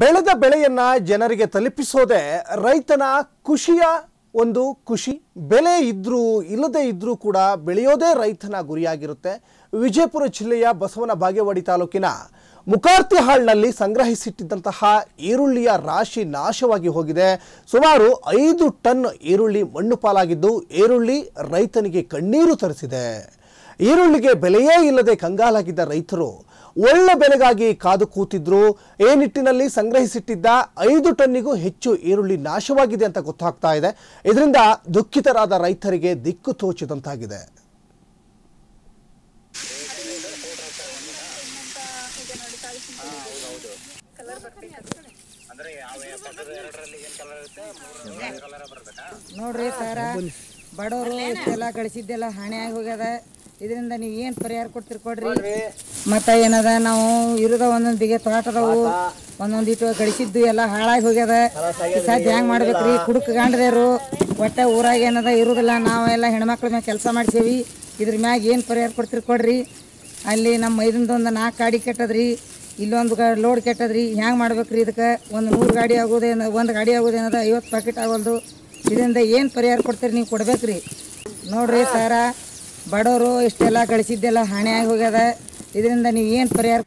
ಬೆಳೆದ ಬೆಳೆಯನ್ನ ಜನರಿಗೆ ತಲುಪಿಸೋದೇ ರೈತನ ಖುಷಿಯ ಒಂದು ಖುಷಿ. ಬೆಲೆ ಇದ್ರೂ ಇಲ್ಲದೆ ಇದ್ರೂ ಕೂಡ ಬೆಳೆಯೋದೇ ರೈತನ ಗುರಿಯಾಗಿರುತ್ತೆ. ವಿಜಯಪುರ ಜಿಲ್ಲೆಯ ಬಸವನ ಬಾಗೇವಾಡಿ ತಾಲೂಕಿನ ಮುಕಾರ್ತಿಹಾಳ್ನಲ್ಲಿ ಸಂಗ್ರಹಿಸಿಟ್ಟಿದ್ದಂತಹ ಈರುಳ್ಳಿಯ ರಾಶಿ ನಾಶವಾಗಿ ಹೋಗಿದೆ. ಸುಮಾರು 5 ಟನ್ ಈರುಳ್ಳಿ ಮಣ್ಣು ಪಾಲಾಗಿದ್ದು ಈರುಳ್ಳಿ ರೈತನಿಗೆ ಕಣ್ಣೀರು ತರಿಸಿದೆ. ಈರುಳ್ಳಿಗೆ ಬೆಲೆಯೇ ಇಲ್ಲದೆ ಕಂಗಾಲಾಗಿದ್ದ ರೈತರು ಒಳ್ಳೆ ಬೆಲೆಗಾಗಿ ಕಾದು ಕೂತಿದ್ರು. ಈ ನಿಟ್ಟಿನಲ್ಲಿ ಸಂಗ್ರಹಿಸಿಟ್ಟಿದ್ದ 5 ಟನ್ನಿಗೂ ಹೆಚ್ಚು ಈರುಳ್ಳಿ ನಾಶವಾಗಿದೆ ಅಂತ ಗೊತ್ತಾಗ್ತಾ ಇದೆ. ಇದರಿಂದ ದುಃಖಿತರಾದ ರೈತರಿಗೆ ದಿಕ್ಕು ತೋಚಿದಂತಾಗಿದೆ. ನೋಡ್ರಿ ಸರ್, ಬಡವರು ಎಲ್ಲ ಗಳಿಸಿದ್ದೆಲ್ಲ ಹಣೆ ಆಗಿ ಹೋಗ್ಯದ. ಇದರಿಂದ ನೀವು ಏನು ಪರಿಹಾರ ಕೊಡ್ತೀರಿ ಕೊಡ್ರಿ. ಮತ್ತು ಏನದ, ನಾವು ಇರೋದ ಒಂದೊಂದು ಬಿಗೆ ತೋಟದವು ಒಂದೊಂದು ಇಟ್ಟು ಗಳಿಸಿದ್ದು ಎಲ್ಲ ಹಾಳಾಗಿ ಹೋಗ್ಯದ. ಸಾಧ್ಯ ಹೆಂಗೆ ಮಾಡ್ಬೇಕ್ರಿ? ಕುಡುಕು ಗಾಂಡ್ದೇರು ಒಟ್ಟೆ ಊರಾಗ ಏನದ ಇರೋದಿಲ್ಲ. ನಾವೆಲ್ಲ ಹೆಣ್ಮಕ್ಳ ಮ್ಯಾಗ ಕೆಲಸ ಮಾಡ್ಸೇವಿ. ಇದ್ರ ಮ್ಯಾಗ ಏನು ಪರಿಹಾರ ಕೊಡ್ತೀರಿ ಕೊಡ್ರಿ. ಅಲ್ಲಿ ನಮ್ಮ ಮೈದನದೊಂದು 4 ಗಾಡಿ ಕೆಟ್ಟದ್ರಿ, ಇಲ್ಲೊಂದು ಲೋಡ್ ಕೆಟ್ಟದ್ರಿ. ಹೆಂಗೆ ಮಾಡ್ಬೇಕ್ರಿ ಇದಕ್ಕೆ? ಒಂದು 3 ಗಾಡಿ ಆಗೋದೇನ, ಒಂದು ಗಾಡಿ ಆಗೋದೇನದ 50 ಪ್ಯಾಕೆಟ್ ಆಗೋದು. ಇದರಿಂದ ಏನು ಪರಿಹಾರ ಕೊಡ್ತೀರಿ ನೀವು? ಕೊಡ್ಬೇಕ್ರಿ. ನೋಡ್ರಿ ಸರ, ಬಡವರು ಇಷ್ಟೆಲ್ಲ ಗಳಿಸಿದ್ದೆಲ್ಲ ಹಾನಿ ಆಗಿ ಹೋಗ್ಯದ. ಇದರಿಂದ ನೀವು ಏನು ಪರಿಹಾರ